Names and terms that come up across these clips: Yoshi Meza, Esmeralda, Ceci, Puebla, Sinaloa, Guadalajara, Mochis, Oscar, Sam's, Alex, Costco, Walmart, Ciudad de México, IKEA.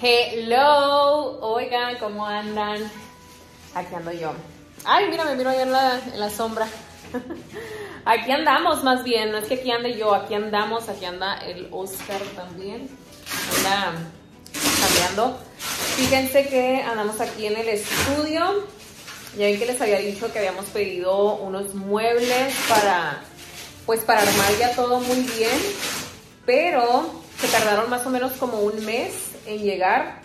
Hello, oigan, ¿cómo andan? Aquí ando yo. Ay, mira, me miro allá en la sombra. Aquí andamos más bien, no es que aquí ande yo, aquí andamos, aquí anda el Oscar también. Anda cambiando. Fíjense que andamos aquí en el estudio. Ya ven que les había dicho que habíamos pedido unos muebles para armar ya todo muy bien. Pero se tardaron más o menos como un mes en llegar.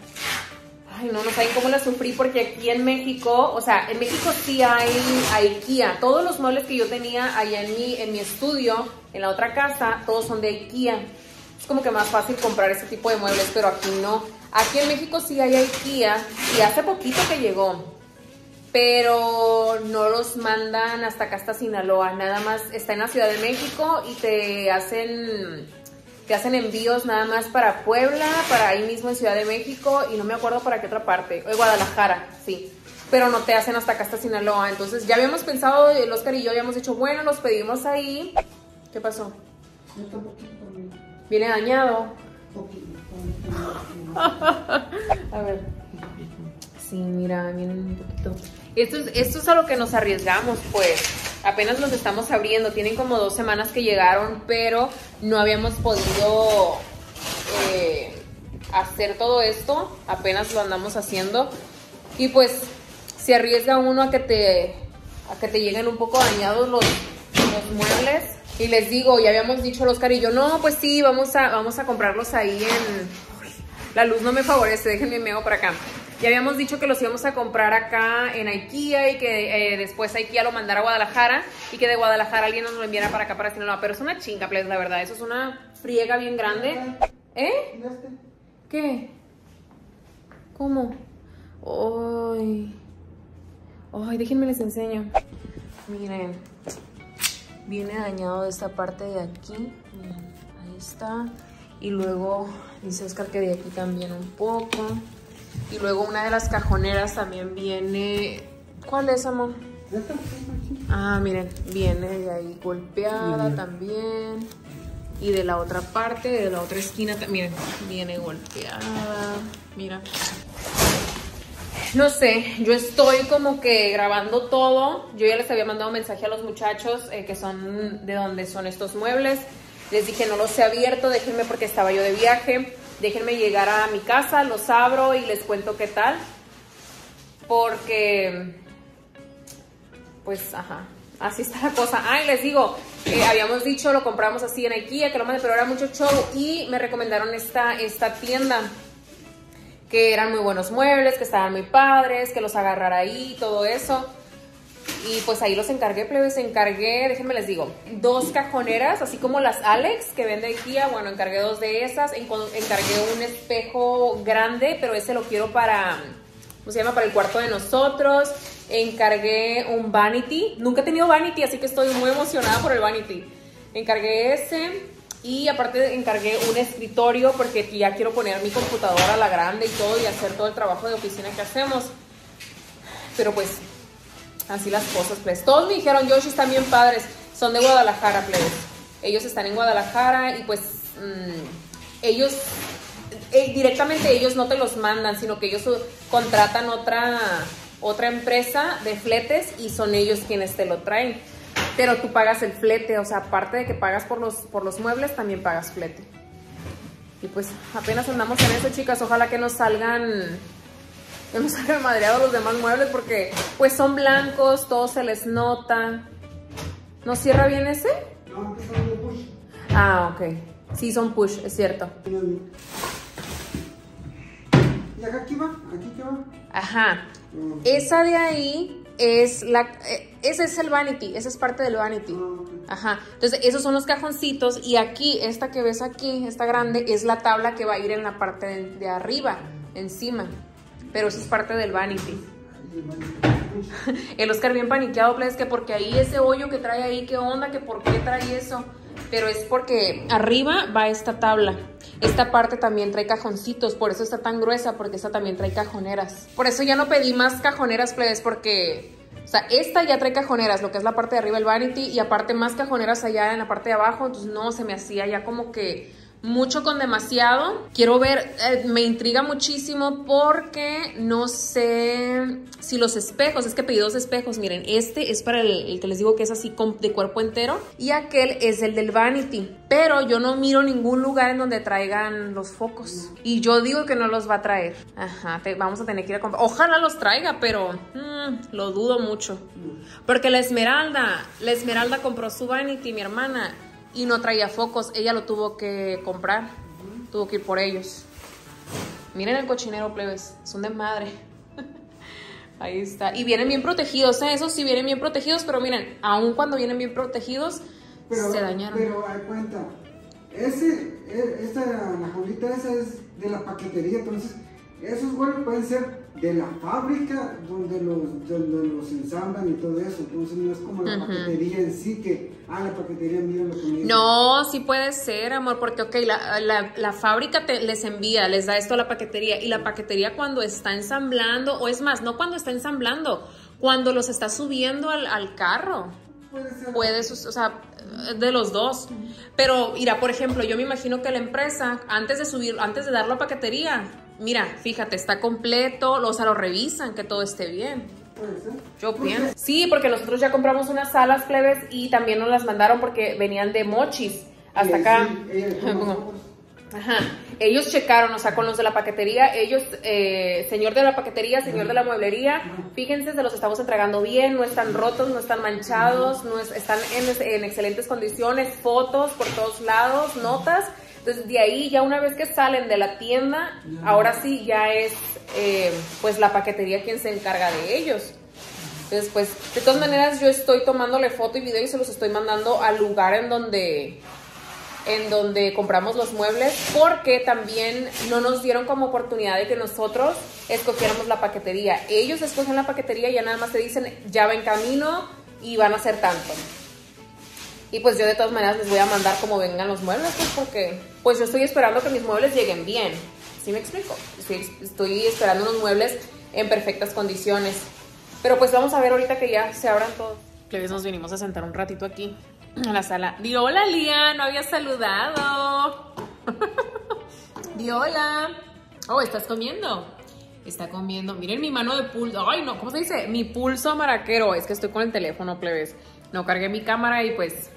Ay, no saben cómo la sufrí, porque aquí en México, o sea, en México sí hay IKEA. Todos los muebles que yo tenía allá en mi estudio, en la otra casa, todos son de IKEA. Es como que más fácil comprar ese tipo de muebles, pero aquí no. Aquí en México sí hay IKEA y hace poquito que llegó, pero no los mandan hasta acá, hasta Sinaloa. Nada más está en la Ciudad de México y te hacen envíos nada más para Puebla, para ahí mismo en Ciudad de México, y no me acuerdo para qué otra parte, o Guadalajara, sí, pero no te hacen hasta acá, hasta Sinaloa. Entonces ya habíamos pensado, el Oscar y yo habíamos dicho, bueno, los pedimos ahí. ¿Qué pasó? ¿Viene dañado? A ver, sí, mira, viene un poquito. Esto es a lo que nos arriesgamos, pues. Apenas los estamos abriendo. Tienen como 2 semanas que llegaron, pero no habíamos podido hacer todo esto. Apenas lo andamos haciendo. Y pues se arriesga uno a que te lleguen un poco dañados los muebles. Y les digo, ya habíamos dicho el Oscar y yo, no, pues sí, vamos a comprarlos ahí en... Uy, la luz no me favorece, déjenme meo para acá. Ya habíamos dicho que los íbamos a comprar acá en IKEA y que después IKEA lo mandara a Guadalajara y que de Guadalajara alguien nos lo enviara para acá, para Sinaloa. Pero es una chinga, please, la verdad. Eso es una friega bien grande. ¿Eh? ¿Qué? ¿Cómo? Ay. Ay, déjenme les enseño. Miren. Viene dañado de esta parte de aquí. Miren, ahí está. Y luego dice Oscar que de aquí también un poco. Y luego una de las cajoneras también viene... ¿Cuál es, amor? Ah, miren, viene de ahí golpeada también. Y de la otra parte, de la otra esquina también, viene golpeada. Mira. No sé, yo estoy como que grabando todo. Yo ya les había mandado un mensaje a los muchachos que son de donde son estos muebles. Les dije, no los he abierto, déjenme porque estaba yo de viaje. Déjenme llegar a mi casa, los abro y les cuento qué tal. Porque, pues, ajá, así está la cosa. Ay, les digo, habíamos dicho, lo compramos así en IKEA, que lo mandé, pero era mucho show. Y me recomendaron esta tienda, que eran muy buenos muebles, que estaban muy padres, que los agarrara ahí y todo eso. Y pues ahí los encargué, plebes, déjenme les digo, 2 cajoneras, así como las Alex que vende IKEA. Bueno, encargué 2 de esas, encargué un espejo grande, pero ese lo quiero para, ¿cómo se llama?, para el cuarto de nosotros. Encargué un vanity, nunca he tenido vanity, así que estoy muy emocionada por el vanity. Encargué ese y aparte encargué un escritorio porque ya quiero poner mi computadora a la grande y todo y hacer todo el trabajo de oficina que hacemos. Pero pues... así las cosas, plebes. Todos me dijeron, Yoshi, están bien padres. Son de Guadalajara, plebes. Ellos están en Guadalajara y pues ellos, directamente ellos no te los mandan, sino que ellos contratan otra empresa de fletes y son ellos quienes te lo traen. Pero tú pagas el flete, o sea, aparte de que pagas por los muebles, también pagas flete. Y pues apenas andamos en eso, chicas. Ojalá que nos salgan... hemos madreado los demás muebles porque pues son blancos, todos se les nota. ¿No cierra bien ese? No, que son de push. Ah, ok. Sí, son push, es cierto. ¿Y acá qué va? ¿Aquí qué va? Ajá. Esa de ahí es la... ese es el vanity, esa es parte del vanity. Ajá. Entonces, esos son los cajoncitos y aquí, esta que ves aquí, esta grande, es la tabla que va a ir en la parte de arriba, encima. Pero eso es parte del vanity. El Oscar bien paniqueado, please, que porque ahí ese hoyo que trae ahí, qué onda, que por qué trae eso. Pero es porque arriba va esta tabla. Esta parte también trae cajoncitos, por eso está tan gruesa, porque esta también trae cajoneras. Por eso ya no pedí más cajoneras, please, porque... o sea, esta ya trae cajoneras, lo que es la parte de arriba del vanity, y aparte más cajoneras allá en la parte de abajo. Entonces no, se me hacía ya como que... mucho con demasiado. Quiero ver, me intriga muchísimo porque no sé si los espejos, es que pedí dos espejos, miren, este es para el que les digo que es así de cuerpo entero y aquel es el del vanity, pero yo no miro ningún lugar en donde traigan los focos y yo digo que no los va a traer. Ajá, vamos a tener que ir a comprar. Ojalá los traiga, pero lo dudo mucho porque la Esmeralda compró su vanity, mi hermana, y no traía focos. Ella lo tuvo que comprar. Tuvo que ir por ellos. Miren el cochinero, plebes. Son de madre. Ahí está. Y vienen bien protegidos, ¿eh? Esos sí vienen bien protegidos. Pero miren, aun cuando vienen bien protegidos, pero se dañaron. Pero hay cuenta. La jaulita esa es de la paquetería. Entonces, esos huevos pueden ser de la fábrica donde los ensamblan y todo eso. Entonces no es como la paquetería en sí que, la paquetería, mira lo que me dice. No, sí puede ser, amor, porque ok, la fábrica les envía, les da esto a la paquetería, y la paquetería cuando está ensamblando, o es más, no cuando está ensamblando, cuando los está subiendo al carro. Puede ser. O sea, de los dos. Pero mira, por ejemplo, yo me imagino que la empresa, antes de darlo a paquetería, mira, fíjate, está completo, o sea, lo revisan, que todo esté bien. Yo pienso. Sí, porque nosotros ya compramos unas alas, plebes, y también nos las mandaron porque venían de Mochis hasta acá. Ajá. Ellos checaron, o sea, con los de la paquetería, ellos, señor de la paquetería, señor de la mueblería, fíjense, se los estamos entregando bien, no están rotos, no están manchados, están en excelentes condiciones, fotos por todos lados, notas. Entonces, de ahí, ya una vez que salen de la tienda, ahora sí ya es, pues, la paquetería quien se encarga de ellos. Entonces, pues, de todas maneras, yo estoy tomándole foto y video y se los estoy mandando al lugar en donde compramos los muebles, porque también no nos dieron como oportunidad de que nosotros escogiéramos la paquetería. Ellos escogen la paquetería y ya nada más te dicen, ya va en camino y van a hacer tanto. Y pues yo de todas maneras les voy a mandar como vengan los muebles, pues porque pues yo estoy esperando que mis muebles lleguen bien. ¿Sí me explico? Estoy esperando unos muebles en perfectas condiciones. Pero pues vamos a ver ahorita que ya se abran todos. Plebes, nos vinimos a sentar un ratito aquí en la sala. Di hola, Lía, no había saludado. Di hola. Oh, ¿estás comiendo? Está comiendo. Miren mi mano de pulso. Ay, no, ¿cómo se dice? Mi pulso maraquero. Es que estoy con el teléfono, plebes. No cargué mi cámara y pues...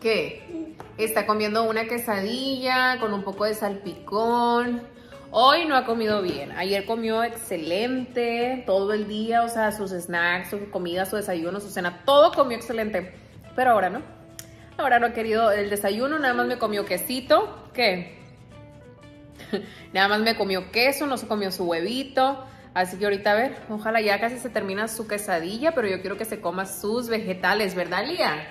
¿Qué? Está comiendo una quesadilla con un poco de salpicón. Hoy no ha comido bien. Ayer comió excelente todo el día. O sea, sus snacks, su comida, su desayuno, su cena. Todo comió excelente. Pero ahora no. Ahora no ha querido el desayuno. Nada más me comió quesito. ¿Qué? Nada más me comió queso. No se comió su huevito. Así que ahorita a ver, ojalá ya casi se termina su quesadilla, pero yo quiero que se coma sus vegetales, ¿verdad, Lía?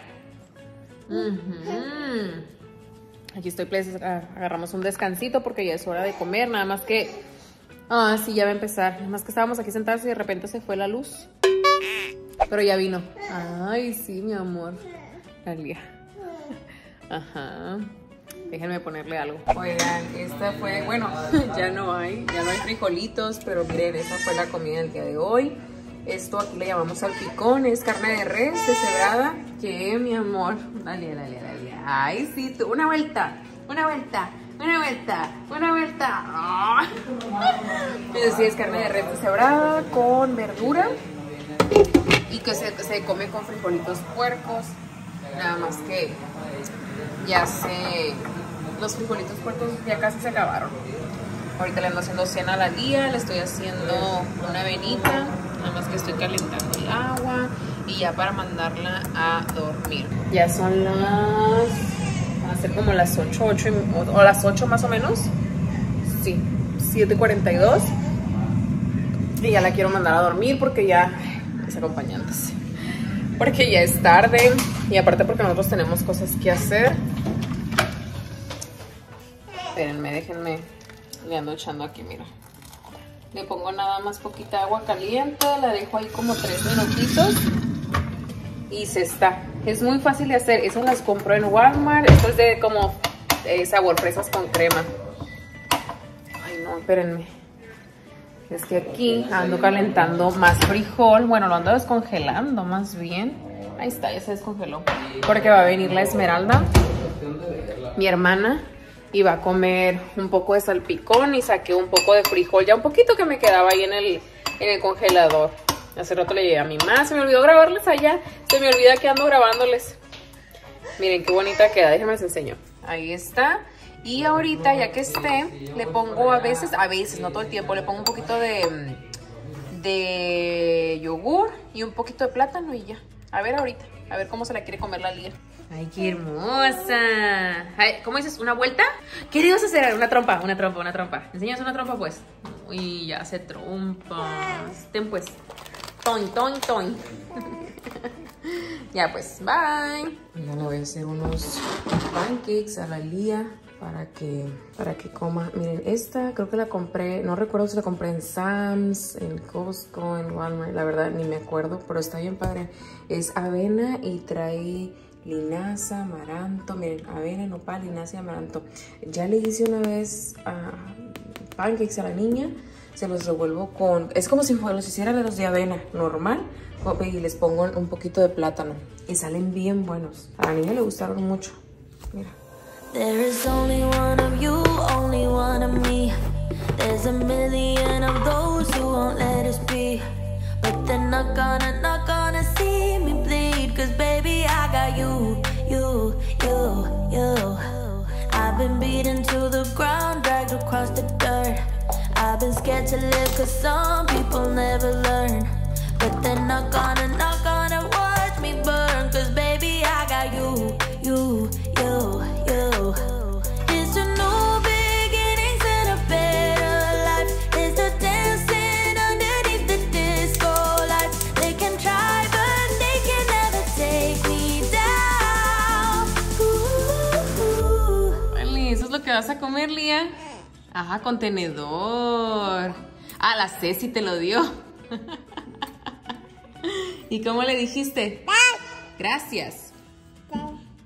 Aquí estoy, please, agarramos un descansito porque ya es hora de comer, nada más que... Ah, sí, ya va a empezar. Nada más que estábamos aquí sentados y de repente se fue la luz. Pero ya vino. Ay, sí, mi amor. La Lía. Ajá. Déjenme ponerle algo. Oigan, esta fue... Bueno, ya no hay frijolitos, pero miren, esta fue la comida del día de hoy. Esto aquí le llamamos salpicón, es carne de res deshebrada. ¿Qué, mi amor? Dale. Ay, sí, tú. Una vuelta. ¡Oh! Pero sí, es carne de res deshebrada con verdura y que se come con frijolitos puercos. Nada más que... Ya sé, los frijolitos puercos ya casi se acabaron. Ahorita le ando haciendo cena a la Lía, le estoy haciendo una avenita, nada más que estoy calentando el agua y ya para mandarla a dormir. Ya son las, van a ser como las 8 más o menos. Sí, 7:42 y ya la quiero mandar a dormir porque ya, mis acompañantes, porque ya es tarde y aparte porque nosotros tenemos cosas que hacer. Espérenme, déjenme, le ando echando aquí, mira. Le pongo nada más poquita agua caliente, la dejo ahí como 3 minutitos y se está. Es muy fácil de hacer, esas las compro en Walmart, esto es de como sabor fresas con crema. Ay no, espérenme. Es que aquí ando calentando más frijol. Bueno, lo ando descongelando más bien. Ahí está, ya se descongeló. Porque va a venir la Esmeralda, mi hermana, iba a comer un poco de salpicón y saqué un poco de frijol, ya un poquito que me quedaba ahí en el congelador. Hace rato le llevé a mi mamá, se me olvidó grabarles allá, se me olvida que ando grabándoles. Miren qué bonita queda, déjenme les enseño. Ahí está. Y ahorita, ya que esté, le pongo a veces, no todo el tiempo, le pongo un poquito de yogur y un poquito de plátano y ya. A ver ahorita, a ver cómo se la quiere comer la Lía. ¡Ay, qué hermosa! Ay, ¿cómo dices? ¿Una vuelta? ¿Qué ibas a hacer? Una trompa, una trompa, una trompa. ¿Enseñas una trompa, pues? Uy, ya hace trompas. Ten, pues. Toin, toin, toin. Ya, pues, bye. Ya le voy a hacer unos pancakes a la Lía para que coma. Miren, esta creo que la compré, no recuerdo si la compré en Sam's, en Costco, en Walmart, la verdad ni me acuerdo, pero está bien padre. Es avena y trae linaza, amaranto. Miren, avena, nopal, linaza y amaranto. Ya le hice una vez pancakes a la niña. Se los revuelvo con... Es como si los hiciera de los de avena normal. Y les pongo un poquito de plátano. Y salen bien buenos. A la niña le gustaron mucho. Mira. There is only one of you, only one of me. There's a million of those who won't let us be. But they're not gonna see me bleed. Cause baby I got you, you. I've been beaten to the ground, dragged across the dirt. I've been scared to live cause some people never learn. But they're not gonna watch me burn. Cause baby I got you, you. It's a new beginnings and a better life. It's the dancing underneath the disco lights. They can try but they can never take me down. Vale, eso es lo que vas a comer, Lía. Ajá, contenedor. Ah, la Ceci te lo dio. ¿Y cómo le dijiste? Gracias.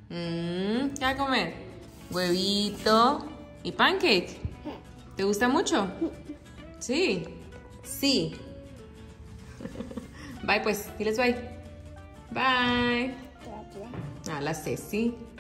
¿Qué va a comer? Huevito y pancake. ¿Te gusta mucho? Sí. Sí. Bye pues, diles bye. Bye. A la Ceci.